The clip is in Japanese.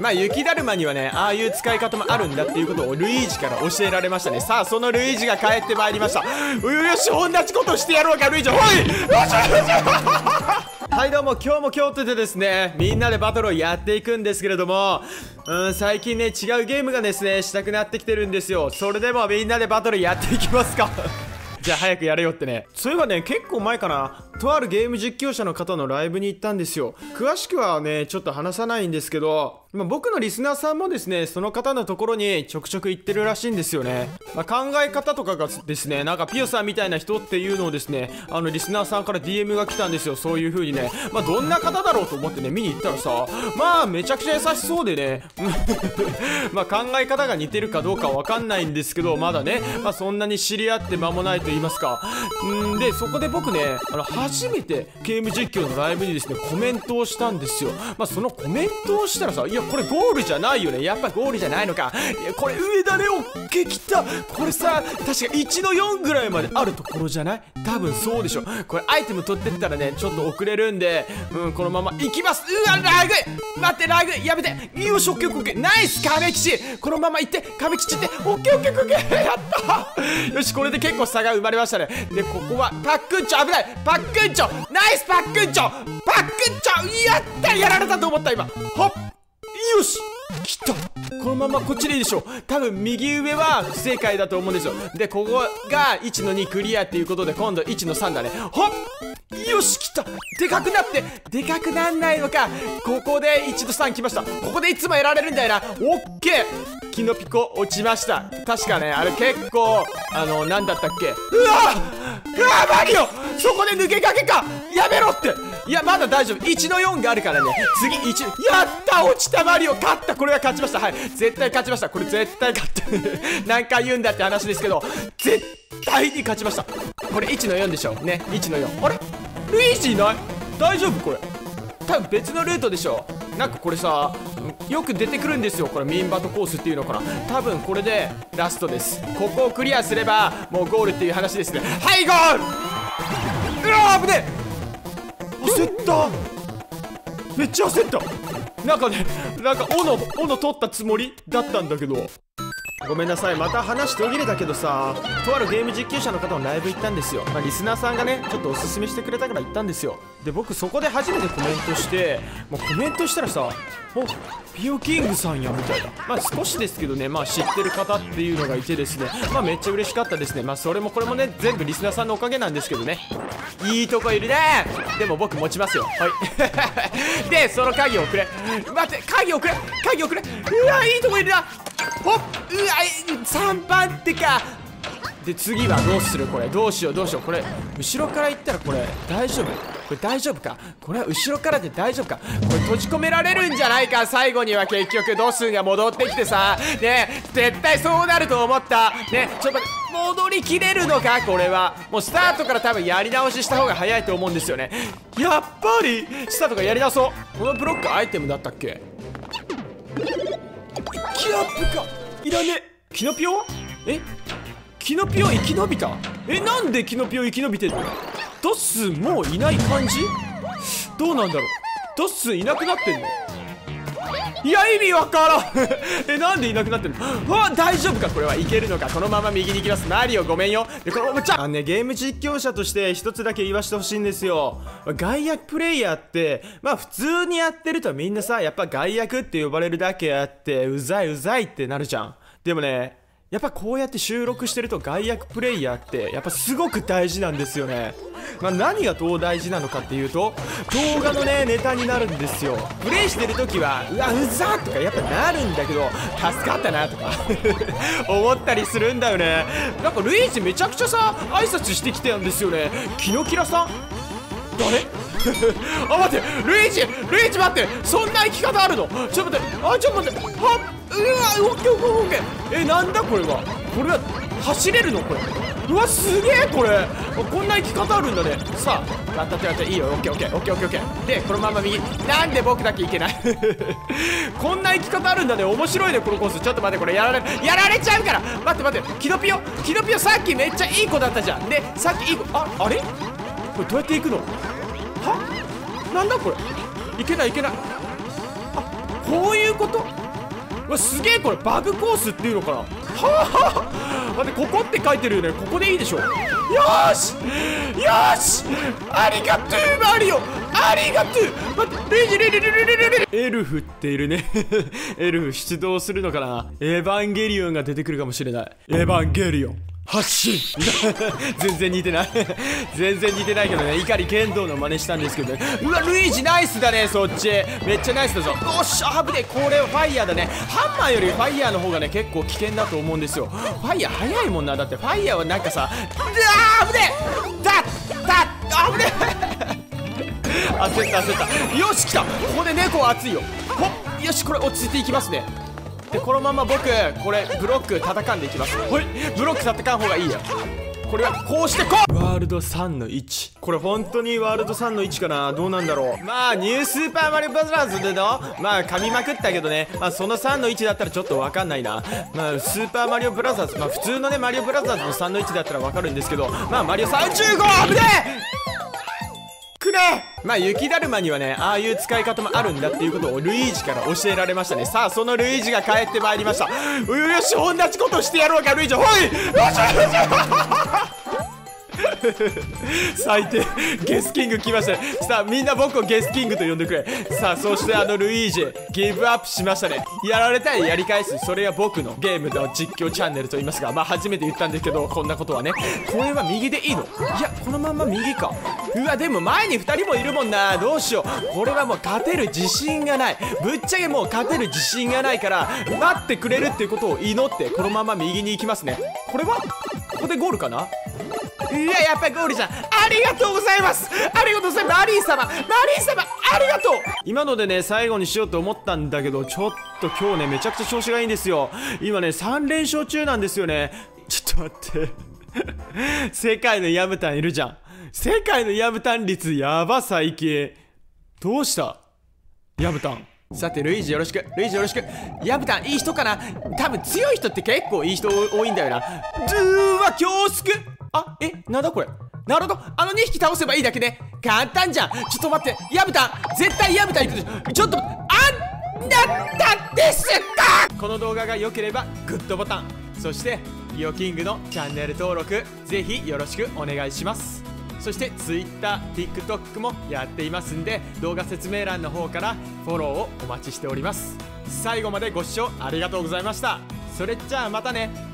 まあ雪だるまにはね、ああいう使い方もあるんだっていうことをルイージから教えられましたね。さあそのルイージが帰ってまいりました。よし、同じことしてやろうかルイージ。ほい、よしよしよし。はいどうも、今日も今日とでですね、みんなでバトルをやっていくんですけれども、最近ね違うゲームがですねしたくなってきてるんですよ。それでもみんなでバトルやっていきますか。じゃあ早くやれよってね。そういえばね、結構前かな、とあるゲーム実況者の方のライブに行ったんですよ。詳しくはねちょっと話さないんですけど、まあ、僕のリスナーさんもですねその方のところにちょくちょく行ってるらしいんですよね。まあ、考え方とかがですね、なんかピオさんみたいな人っていうのをですね、リスナーさんから DM が来たんですよ。そういう風にね、まあ、どんな方だろうと思ってね見に行ったらさ、まあめちゃくちゃ優しそうでねまあ考え方が似てるかどうかわかんないんですけど、まだね、まあ、そんなに知り合って間もないと言いますか。んでそこで僕ね、初めてゲーム実況のライブにですねコメントをしたんですよ。まあそのコメントをしたらさ、いやこれゴールじゃないよね、やっぱゴールじゃないのか、いやこれ上だね、おっけきた、これさ確か1の4ぐらいまであるところじゃない、多分そうでしょ。これアイテム取ってったらねちょっと遅れるんで、このまま行きます。うわラグい、待ってラグい、やめて、よし、オッケーオッケー、ナイス亀吉、このまま行って亀吉って、オッケーオッケーオッケー、やったよし、これで結構差が生まれましたね。でここはパックンチョ、危ない、パックンチョ、ナイスパックンチョ、パックンチョ、やった、やられたと思った今、ほっ、よし来た、このままこっちでいいでしょ。多分右上は不正解だと思うんですよ。でここが1の2クリアっていうことで、今度1の3だね。ほっ、よし来た、でかくなって、でかくなんないのか。ここで1の3来ました。ここでいつもやられるんだよな。オッケー、キノピコ落ちました。確かねあれ結構何だったっけ、うわーうわー、マリオそこで抜けかけか、やめろって、いやまだ大丈夫、1の4があるからね。次1、やった、落ちた、マリオ勝った、これは勝ちました。はい、絶対勝ちました、これ絶対勝った何回言うんだって話ですけど、絶対に勝ちました。これ1の4でしょね、1の4。あれルイージいない、大丈夫、これ多分別のルートでしょ。なんかこれさよく出てくるんですよ、これミンバトコースっていうのかな。多分これでラストです。ここをクリアすればもうゴールっていう話ですね。はい、ゴール、うわー危ねえ、焦った、めっちゃ焦った。なんかね、なんか斧取ったつもりだったんだけど、ごめんなさい、また話途切れたけどさ、とあるゲーム実況者の方のライブ行ったんですよ。まあ、リスナーさんがねちょっとおすすめしてくれたから行ったんですよ。で僕そこで初めてコメントして、もうコメントしたらさ、おピオキングさんやみたいな、まあ少しですけどね、まあ知ってる方っていうのがいてですね、まあめっちゃ嬉しかったですね。まあそれもこれもね全部リスナーさんのおかげなんですけどね。いいとこいるね。でも僕持ちますよ、はいでその鍵をくれ、待って、鍵をくれ、鍵をくれ、うわいいとこいるな、ほっ、うわ3番手か。で次はどうする、これどうしようどうしよう、これ後ろから行ったらこれ大丈夫、これ大丈夫か、これは後ろからで大丈夫か、これ閉じ込められるんじゃないか。最後には結局ドスンが戻ってきてさ、ね絶対そうなると思ったね。ちょっと戻りきれるのか、これはもうスタートから多分やり直しした方が早いと思うんですよね。やっぱりスタートからやり直そう。このブロックアイテムだったっけ、キアップか、いらねえ、キノピオ、えキノピオ生き延びた、えなんでキノピオ生き延びてるの、ドッスンもういない感じ、どうなんだろう、ドッスンいなくなってんの、いや意味わからんえなんでいなくなってるの、わ大丈夫か、これはいけるのか、このまま右に行きます、マリオごめんよ。でこのままね、ゲーム実況者として一つだけ言わしてほしいんですよ。外役プレイヤーってまあ普通にやってるとみんなさ、やっぱ外役って呼ばれるだけあって、うざいうざいってなるじゃん。でもねやっぱこうやって収録してると外役プレイヤーってやっぱすごく大事なんですよね。まあ何がどう大事なのかっていうと、動画のねネタになるんですよ。プレイしてる時はうわうざとかやっぱなるんだけど、助かったなとか思ったりするんだよね。なんかルイージめちゃくちゃさ挨拶してきてたんですよね。キノキラさん誰あ待って、ルイージルイージ待って、そんな生き方あるの、ちょっと待って、あちょっと待って、はっうわ、オッケーオッケーオッケー、なんだこれは、これは走れるのこれ、うわすげえ、これこんな生き方あるんだね。さあやったってやった、いいよ、オッケーオッケーオッケーオッケーオッケーでこのまま右、なんで僕だけいけないこんな生き方あるんだね、面白いねこのコース。ちょっと待って、これやられちゃうから、待って待って、キノピオさっきめっちゃいい子だったじゃん、でさっきいい子、あれこれどうやって行くの、はなんだこれ、いけないいけない、こういうこと？うわ、すげえ、これバグコースっていうのかな。はあ、待って、ここって書いてるよね。ここでいいでしょ。よーしよし、ありがとうマリオ、ありがとう。待って、レジエルフっているね。エルフ出動するのかな。エヴァンゲリオンが出てくるかもしれない。エヴァンゲリオン発進。全然似てない。全然似てないけどね。碇剣道の真似したんですけどね。うわ、ルイージナイスだね。そっちめっちゃナイスだぞ。おっしゃ、危ねえ。これはファイヤーだね。ハンマーよりファイヤーの方がね、結構危険だと思うんですよ。ファイヤー早いもんな。だってファイヤーはなんかさ、あー、危ねえ。あ、危ねえ。焦った焦った。よし、来た。ここで猫は熱いよ。ほっ、よし、これ落ち着いていきますね。で、このまま僕これブロック叩かんでいきます。ほい、ブロック叩かん方がいいや。これはこうしてこう、ワールド3の1。これ本当にワールド3の1かな。どうなんだろう。まあニュースーパーマリオブラザーズでのまあ噛みまくったけどね、まあその3の1だったらちょっとわかんないな。まあスーパーマリオブラザーズ、まあ普通のねマリオブラザーズの3の1だったらわかるんですけど、まあマリオ35、危ねえくねえ。まあ雪だるまにはね、ああいう使い方もあるんだっていうことをルイージから教えられましたね。さあ、そのルイージが帰ってまいりました。よし、同じことしてやろうかルイージ。ほい、よしよし。最低、ゲスキング来ましたね。さあ、みんな僕をゲスキングと呼んでくれ。さあ、そしてあのルイージギブアップしましたね。やられたいやり返す、それは僕のゲームの実況チャンネルと言いますが、まあ初めて言ったんですけど、こんなことはね。これは右でいいの？いや、このまんま右か。うわ、でも前に2人もいるもんな。どうしよう。これはもう勝てる自信がない。ぶっちゃけもう勝てる自信がないから、待ってくれるっていうことを祈ってこのまま右に行きますね。これはここでゴールかな。いや、やっぱりゴールじゃん。ありがとうございます、ありがとうございます、マリー様、マリー様、ありがとう。今のでね、最後にしようと思ったんだけど、ちょっと今日ねめちゃくちゃ調子がいいんですよ。今ね3連勝中なんですよね。ちょっと待って。世界のヤブタンいるじゃん。世界のヤブタン率やば、最近。どうしたヤブタン。さて、ルイージよろしく、ルイージよろしく。ヤブタンいい人かな。多分強い人って結構いい人多いんだよな。うわ、恐縮。あ、え、なんだこれ。なるほど、あの2匹倒せばいいだけね。簡単じゃん。ちょっと待って、ヤブタン絶対ヤブタンいく。ちょっと、あんなったでしたこの動画が良ければグッドボタン、そしてリオキングのチャンネル登録ぜひよろしくお願いします。そして Twitter、TikTok もやっていますんで、動画説明欄の方からフォローをお待ちしております。最後までご視聴ありがとうございました。それじゃあまたね。